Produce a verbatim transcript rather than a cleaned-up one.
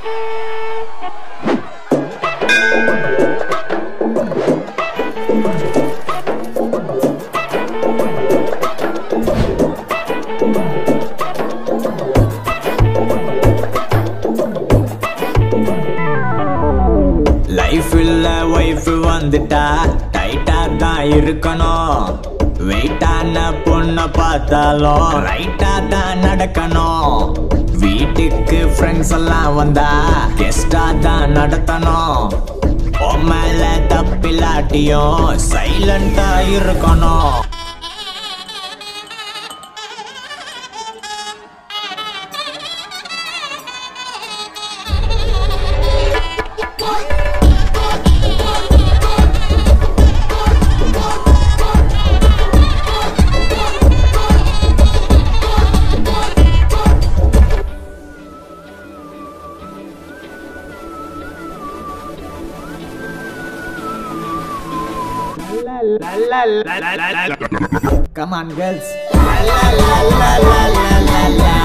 Lifeilla wife vandita tight ah da irukano wait ana ponna paathalo right ah da nadakano veetukku friends alla vanda guest ah da nadathano ommala tappilatiyo silent ah irukano La, la, la, la, la, la. Come on, girls. La, la, la, la, la, la, la.